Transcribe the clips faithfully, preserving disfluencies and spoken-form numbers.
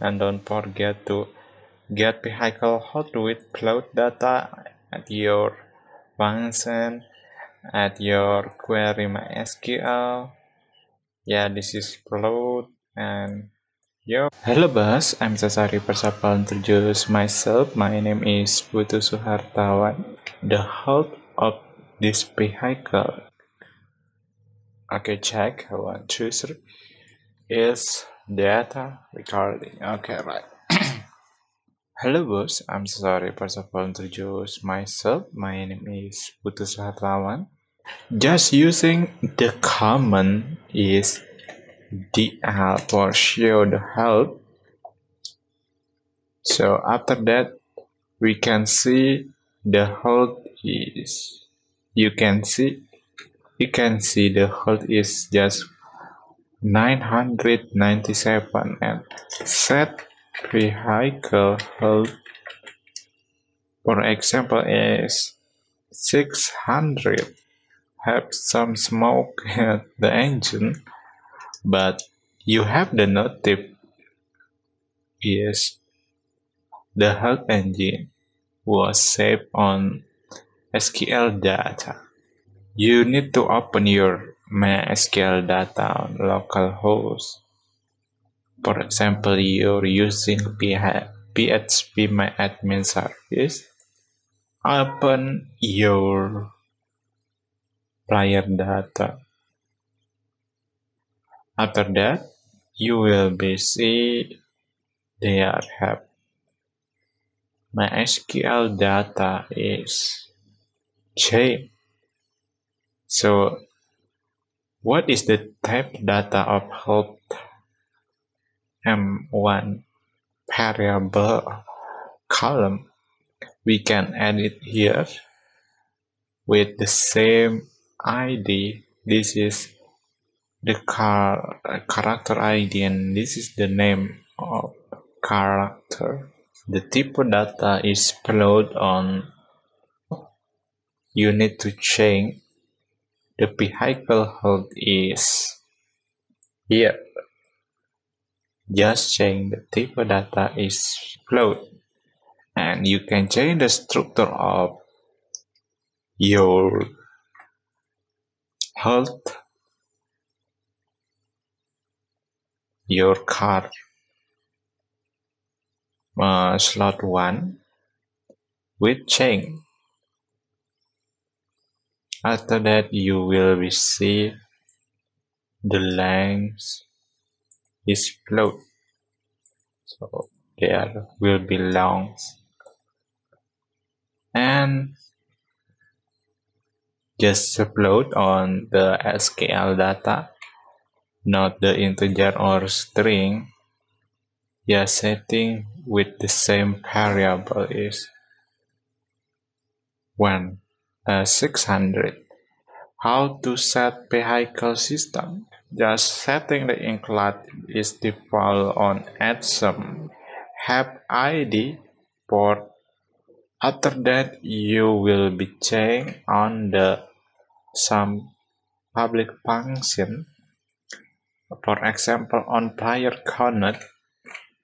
and don't forget to get vehicle hot with cloud data at your function, at your query MySQL. Yeah, this is cloud. And yo, hello boss, I'm Sasari Persapa. Introduce myself. My name is Putu Suhartawan, the host of this vehicle. Okay, check one, two, three. Is data recording? Okay, right. Hello boss, I'm Sasari Persapa. Introduce myself. My name is Putu Suhartawan. Just using the command is D L for show the help. So after that, we can see the hold is, you can see you can see the hold is just nine hundred ninety-seven, and set vehicle hold for example is six hundred. Have some smoke at the engine, but you have the notif is the help engine was saved on S Q L data. You need to open your MySQL data on localhost. For example, you're using P H P MyAdmin service. Open your prior data. After that, you will be see there have MySQL data is shape. So what is the type data of help? M one variable column. We can edit here with the same I D. This is the car character I D, and this is the name of character. The type of data is plowed on. You need to change the vehicle hold is here. Just change the type of data is plowed, and you can change the structure of your hold. Your car uh, slot one with chain. After that, you will receive the length is float, so there will be longs, and just upload on the S Q L data, not the integer or string. Yeah, setting with the same variable is one uh, six hundred. How to set vehicle system? Just setting the include is default on add sum, have I D port. After that, you will be changed on the some public function. For example, on prior connect,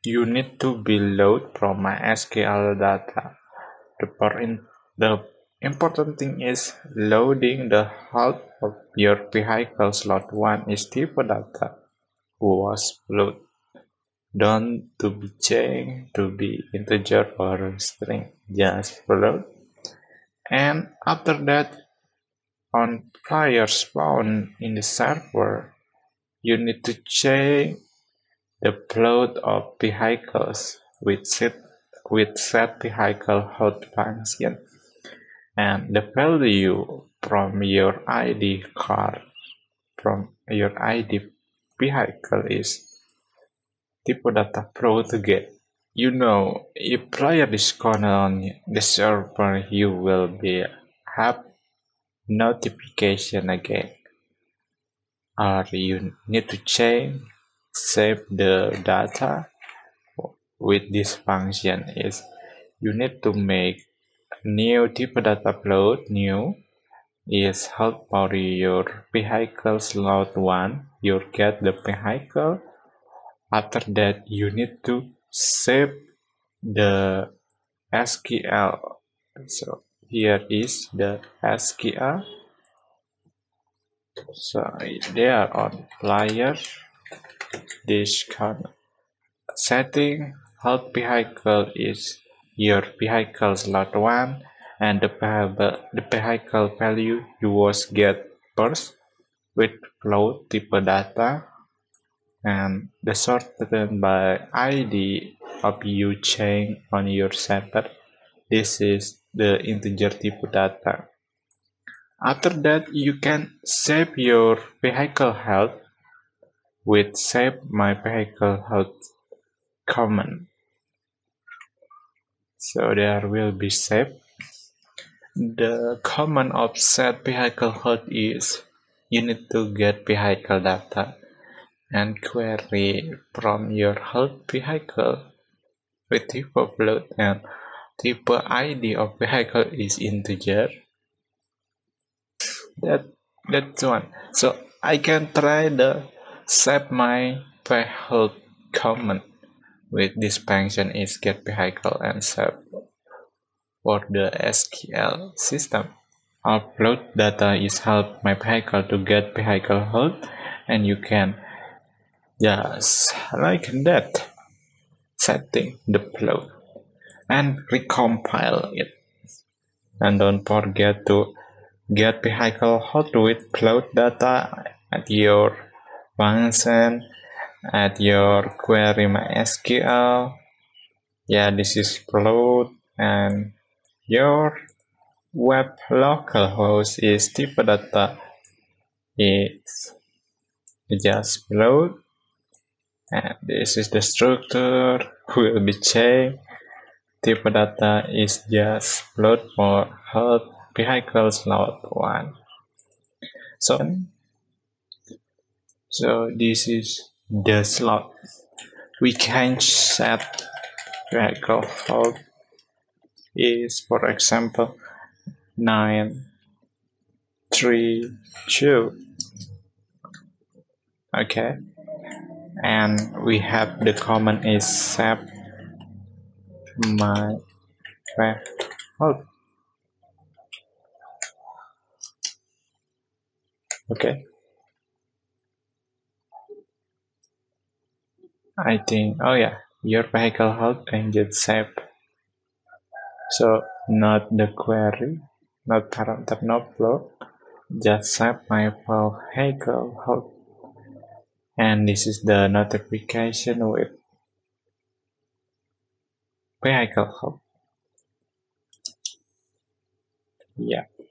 you need to be load from MySQL data. The, the important thing is loading the help of your vehicle slot one is type data was load, don't to be changed to be integer or string, just load. And after that, on prior spawn in the server, you need to change the plot of vehicles with set with set vehicle hold function, and the value from your I D card from your I D vehicle is type data flow to get. You know, if prior disconnect on the server, you will be have notification again. Or you need to change save the data with this function is you need to make new type data upload new is help for your vehicle slot one. You get the vehicle. After that, you need to save the S Q L. So here is the S Q L. So they are on player, discount, setting. Help vehicle is your vehicle slot one, and the the vehicle value you was get first with float type data, and the sorted by I D of you change on your sample. This is the integer type data. After that, you can save your vehicle health with save my vehicle health command. So there will be save. The command of set vehicle health is you need to get vehicle data and query from your health vehicle with type of float, and type I D of vehicle is integer. That that's one. So I can try the save my vehicle command with this function is get vehicle and save for the S Q L system. Upload data is help my vehicle to get vehicle health, and you can just like that setting the float and recompile it, and don't forget to get vehicle hot with cloud data at your function, at your query MySQL. Yeah, this is float, and your web localhost is type data. It's just float, and this is the structure will be changed. Type data is just float for hot vehicle slot one. So, so this is the slot. We can set vehicle health is, for example, nine three two. Okay, and we have the command is set my health. Okay, I think, oh yeah, your vehicle health and get saved. So not the query, not parameter, not flow, just save my vehicle health. And this is the notification with vehicle health. Yeah.